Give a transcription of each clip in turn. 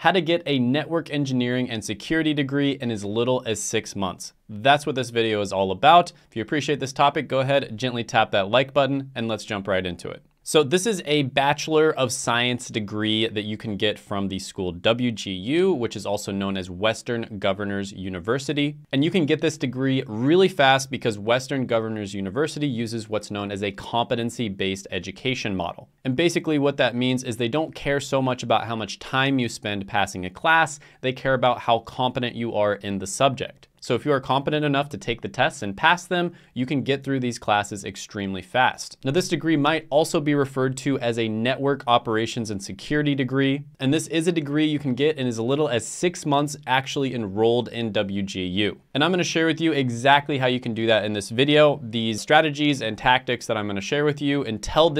how to get a network engineering and security degree in as little as 6 months. That's what this video is all about. If you appreciate this topic, go ahead, gently tap that like button, and let's jump right into it. So this is a Bachelor of Science degree that you can get from the school WGU, which is also known as Western Governors University. And you can get this degree really fast because Western Governors University uses what's known as a competency-based education model. And basically what that means is they don't care so much about how much time you spend passing a class, they care about how competent you are in the subject. So if you are competent enough to take the tests and pass them, you can get through these classes extremely fast. Now, this degree might also be referred to as a network operations and security degree. And this is a degree you can get in as little as 6 months actually enrolled in WGU. And I'm gonna share with you exactly how you can do that in this video, these strategies and tactics that I'm gonna share with you. Until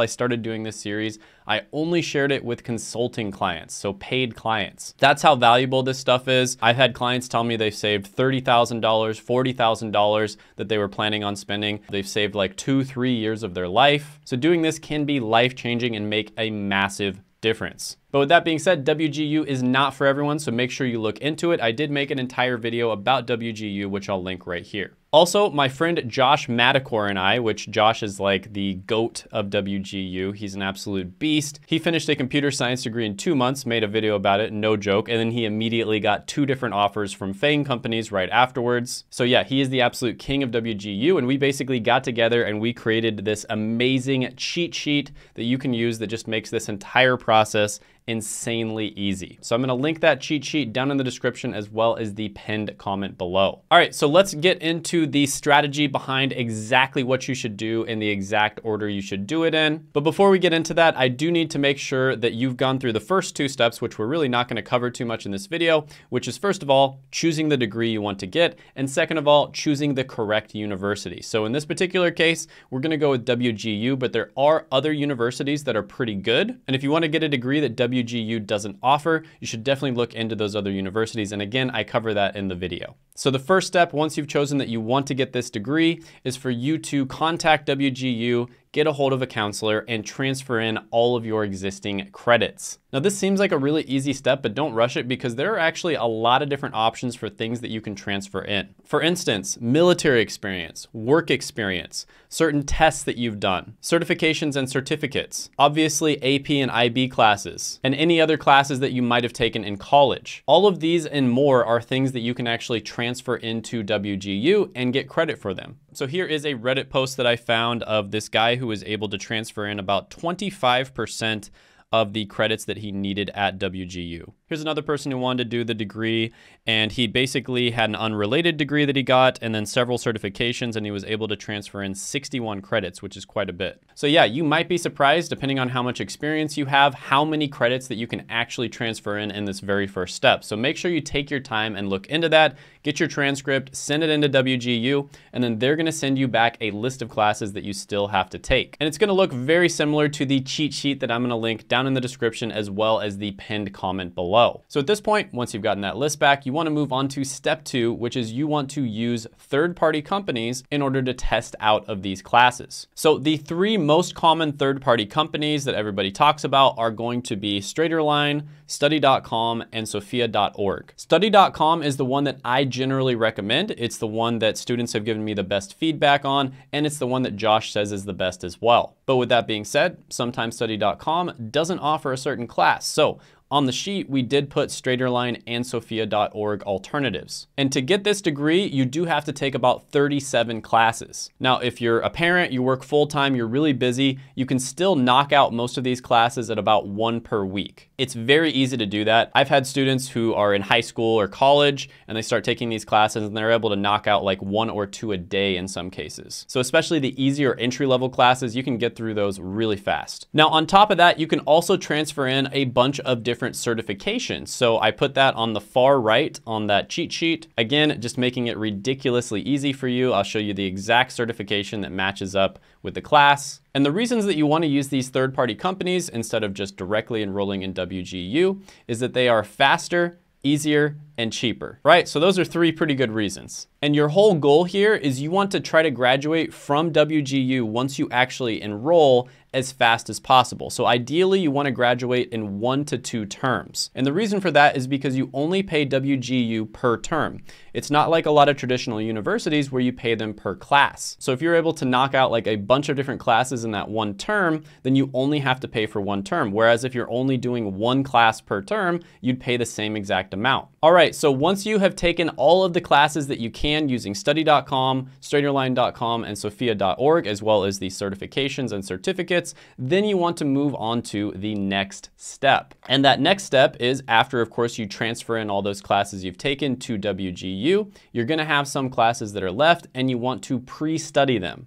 I started doing this series, I only shared it with consulting clients, so paid clients. That's how valuable this stuff is. I've had clients tell me they've saved $30,000, $40,000 that they were planning on spending. They've saved like 2-3 years of their life. So doing this can be life-changing and make a massive difference. But with that being said, WGU is not for everyone, so make sure you look into it. I did make an entire video about WGU, which I'll link right here. Also, my friend Josh Matacor and I, which Josh is like the GOAT of WGU, he's an absolute beast. He finished a computer science degree in 2 months, made a video about it, no joke, and then he immediately got 2 different offers from FAANG companies right afterwards. So yeah, he is the absolute king of WGU, and we basically got together and we created this amazing cheat sheet that you can use that just makes this entire process insanely easy. So I'm gonna link that cheat sheet down in the description as well as the pinned comment below. All right, so let's get into the strategy behind exactly what you should do and the exact order you should do it in. But before we get into that, I do need to make sure that you've gone through the first 2 steps, which we're really not gonna cover too much in this video, which is first of all, choosing the degree you want to get, and second of all, choosing the correct university. So in this particular case, we're gonna go with WGU, but there are other universities that are pretty good. And if you wanna get a degree that WGU doesn't offer, you should definitely look into those other universities. And again, I cover that in the video. So the first step, once you've chosen that you want to get this degree, is for you to contact WGU, get a hold of a counselor, and transfer in all of your existing credits. Now, this seems like a really easy step, but don't rush it because there are actually a lot of different options for things that you can transfer in. For instance, military experience, work experience, certain tests that you've done, certifications and certificates, obviously AP and IB classes, and any other classes that you might have taken in college. All of these and more are things that you can actually transfer into WGU and get credit for them. So here is a Reddit post that I found of this guy who was able to transfer in about 25% of the credits that he needed at WGU. Here's another person who wanted to do the degree, and he basically had an unrelated degree that he got and then several certifications, and he was able to transfer in 61 credits, which is quite a bit. So yeah, you might be surprised, depending on how much experience you have, how many credits that you can actually transfer in this very first step. So make sure you take your time and look into that, get your transcript, send it into WGU, and then they're gonna send you back a list of classes that you still have to take. And it's gonna look very similar to the cheat sheet that I'm gonna link down in the description as well as the pinned comment below. So at this point, once you've gotten that list back, you want to move on to step 2, which is you want to use third-party companies in order to test out of these classes. So the 3 most common third-party companies that everybody talks about are going to be StraighterLine, Study.com, and Sophia.org. Study.com is the one that I generally recommend. It's the one that students have given me the best feedback on, and it's the one that Josh says is the best as well. But with that being said, sometimes Study.com doesn't offer a certain class. So on the sheet, we did put StraighterLine and Sophia.org alternatives. And to get this degree, you do have to take about 37 classes. Now, if you're a parent, you work full-time, you're really busy, you can still knock out most of these classes at about 1 per week. It's very easy to do that. I've had students who are in high school or college, and they start taking these classes, and they're able to knock out like 1 or 2 a day in some cases. So especially the easier entry-level classes, you can get through those really fast. Now, on top of that, you can also transfer in a bunch of different certifications. So I put that on the far right on that cheat sheet. Again, just making it ridiculously easy for you. I'll show you the exact certification that matches up with the class. And the reasons that you want to use these third-party companies instead of just directly enrolling in WGU is that they are faster, easier, and cheaper, right? So those are 3 pretty good reasons. And your whole goal here is you want to try to graduate from WGU once you actually enroll as fast as possible. So ideally you want to graduate in 1 to 2 terms. And the reason for that is because you only pay WGU per term. It's not like a lot of traditional universities where you pay them per class. So if you're able to knock out like a bunch of different classes in that 1 term, then you only have to pay for 1 term. Whereas if you're only doing 1 class per term, you'd pay the same exact amount. All right, so once you have taken all of the classes that you can using Study.com, StraighterLine.com, and Sophia.org, as well as the certifications and certificates, then you want to move on to the next step. And that next step is after, of course, you transfer in all those classes you've taken to WGU, you're gonna have some classes that are left and you want to pre-study them.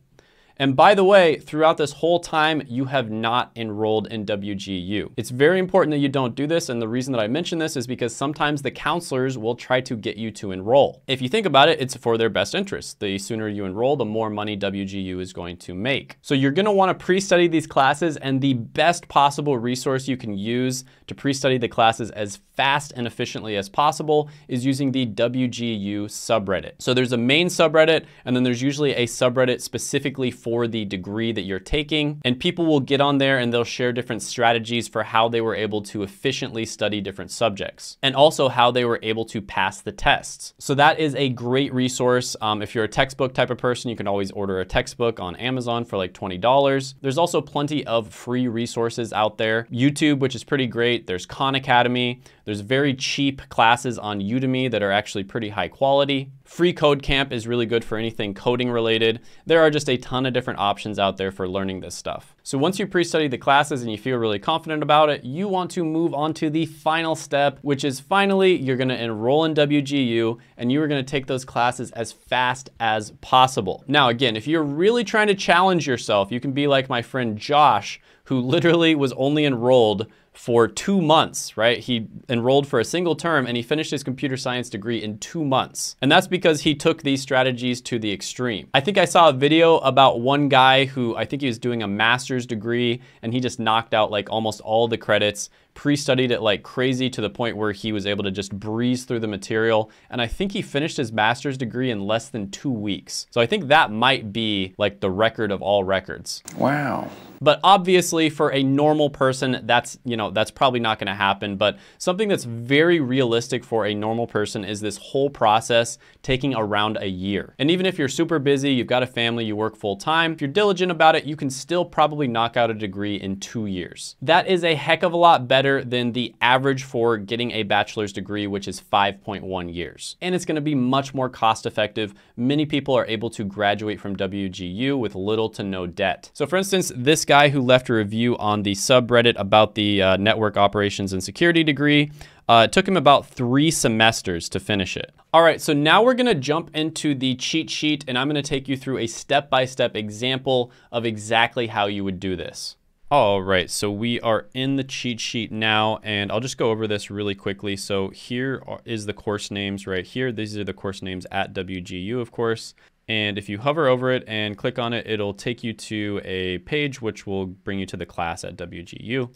And by the way, throughout this whole time, you have not enrolled in WGU. It's very important that you don't do this, and the reason that I mention this is because sometimes the counselors will try to get you to enroll. If you think about it, it's for their best interest. The sooner you enroll, the more money WGU is going to make. So you're gonna wanna pre-study these classes, and the best possible resource you can use to pre-study the classes as fast and efficiently as possible is using the WGU subreddit. So there's a main subreddit, and then there's usually a subreddit specifically for the degree that you're taking, and people will get on there and they'll share different strategies for how they were able to efficiently study different subjects and also how they were able to pass the tests. So that is a great resource. If you're a textbook type of person, you can always order a textbook on Amazon for like $20. There's also plenty of free resources out there. YouTube, which is pretty great. There's Khan Academy. There's very cheap classes on Udemy that are actually pretty high quality. Free Code Camp is really good for anything coding related. There are just a ton of different options out there for learning this stuff. So once you pre-study the classes and you feel really confident about it, you want to move on to the final step, which is finally you're gonna enroll in WGU and you are gonna take those classes as fast as possible. Now again, if you're really trying to challenge yourself, you can be like my friend Josh, who literally was only enrolled for 2 months, right? He enrolled for a single term and he finished his computer science degree in 2 months. And that's because he took these strategies to the extreme. I think I saw a video about one guy who, I think he was doing a master's degree and he just knocked out like almost all the credits, pre-studied it like crazy to the point where he was able to just breeze through the material. And I think he finished his master's degree in less than 2 weeks. So I think that might be like the record of all records. Wow. But obviously for a normal person, that's, you know, that's probably not gonna happen. But something that's very realistic for a normal person is this whole process taking around a year. And even if you're super busy, you've got a family, you work full time, if you're diligent about it, you can still probably knock out a degree in 2 years. That is a heck of a lot better than the average for getting a bachelor's degree, which is 5.1 years. And it's gonna be much more cost effective. Many people are able to graduate from WGU with little to no debt. So for instance, this guy who left a review on the subreddit about the network operations and security degree. It took him about 3 semesters to finish it. All right, so now we're gonna jump into the cheat sheet and I'm gonna take you through a step-by-step example of exactly how you would do this. All right, so we are in the cheat sheet now and I'll just go over this really quickly. So here is the course names right here. These are the course names at WGU, of course. And if you hover over it and click on it, it'll take you to a page which will bring you to the class at WGU.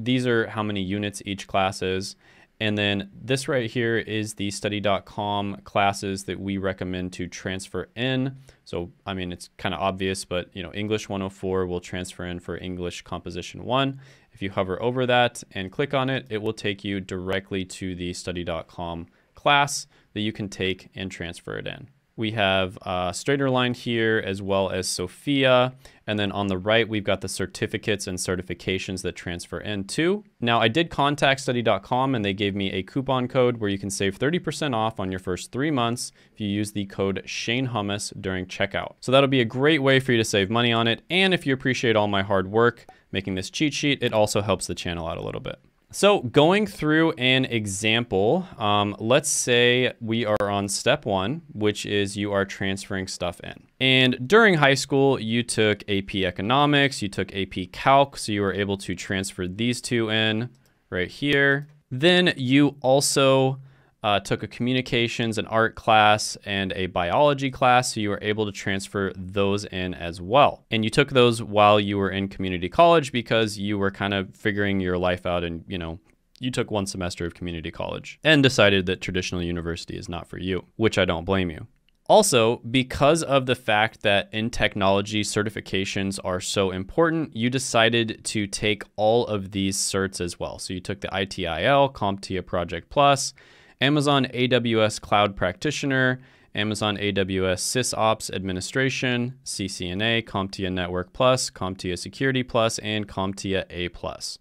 These are how many units each class is. And then this right here is the study.com classes that we recommend to transfer in. So, I mean, it's kind of obvious, but you know, English 104 will transfer in for English Composition 1. If you hover over that and click on it, it will take you directly to the study.com class that you can take and transfer it in. We have StraighterLine here as well as Sophia. And then on the right, we've got the certificates and certifications that transfer in too. Now I did contact study.com and they gave me a coupon code where you can save 30% off on your first 3 months if you use the code Shane Hummus during checkout. So that'll be a great way for you to save money on it. And if you appreciate all my hard work making this cheat sheet, it also helps the channel out a little bit. So going through an example, let's say we are on step 1, which is you are transferring stuff in. And during high school, you took AP Economics, you took AP Calc, so you were able to transfer these 2 in right here. Then you also took a communications and art class and a biology class, so you were able to transfer those in as well. And you took those while you were in community college because you were kind of figuring your life out and, you know, you took 1 semester of community college and decided that traditional university is not for you, which I don't blame you. Also, because of the fact that in technology certifications are so important, you decided to take all of these certs as well. So you took the ITIL, CompTIA Project Plus, Amazon AWS Cloud Practitioner, Amazon AWS SysOps Administration, CCNA, CompTIA Network Plus, CompTIA Security Plus, and CompTIA A Plus.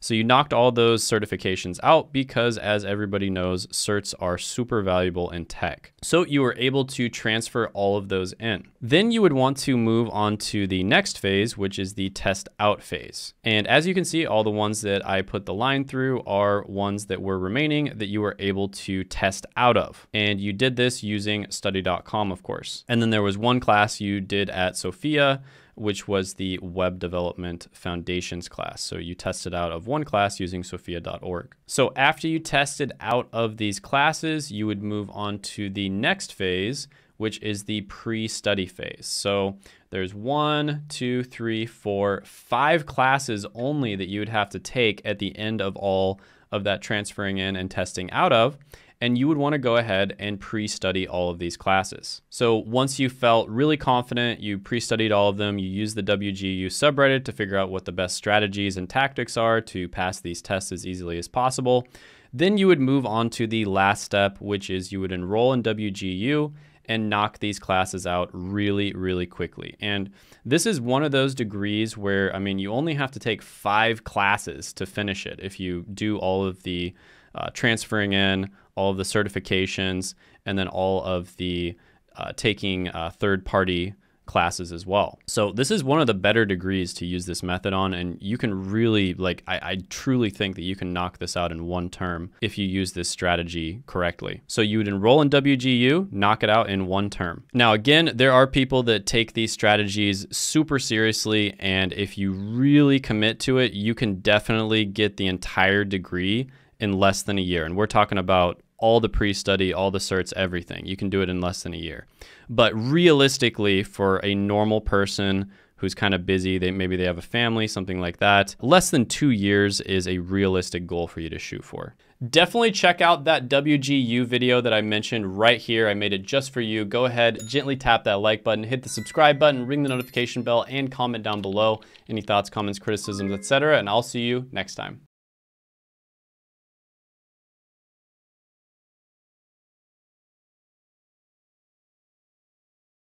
So you knocked all those certifications out because, as everybody knows, certs are super valuable in tech. So you were able to transfer all of those in. Then you would want to move on to the next phase, which is the test out phase. And as you can see, all the ones that I put the line through are ones that were remaining that you were able to test out of. And you did this using Study.com, of course. And then there was one class you did at Sophia, which was the Web Development Foundations class. So you tested out of one class using Sophia.org. So after you tested out of these classes, you would move on to the next phase, which is the pre-study phase. So there's 5 classes only that you would have to take at the end of all of that transferring in and testing out of. And you would want to go ahead and pre-study all of these classes. So once you felt really confident, you pre-studied all of them, you used the WGU subreddit to figure out what the best strategies and tactics are to pass these tests as easily as possible. Then you would move on to the last step, which is you would enroll in WGU and knock these classes out really, really quickly. And this is one of those degrees where, I mean, you only have to take 5 classes to finish it if you do all of the transferring in, all of the certifications, and then all of the taking third-party classes as well. So this is one of the better degrees to use this method on, and you can really, like, I truly think that you can knock this out in one term if you use this strategy correctly. So you would enroll in WGU, knock it out in one term. Now, again, there are people that take these strategies super seriously, and if you really commit to it, you can definitely get the entire degree in less than a year. And we're talking about all the pre-study, all the certs, everything. You can do it in less than a year. But realistically, for a normal person who's kind of busy, maybe they have a family, something like that, less than 2 years is a realistic goal for you to shoot for. Definitely check out that WGU video that I mentioned right here. I made it just for you. Go ahead, gently tap that like button, hit the subscribe button, ring the notification bell, and comment down below any thoughts, comments, criticisms, etc. And I'll see you next time.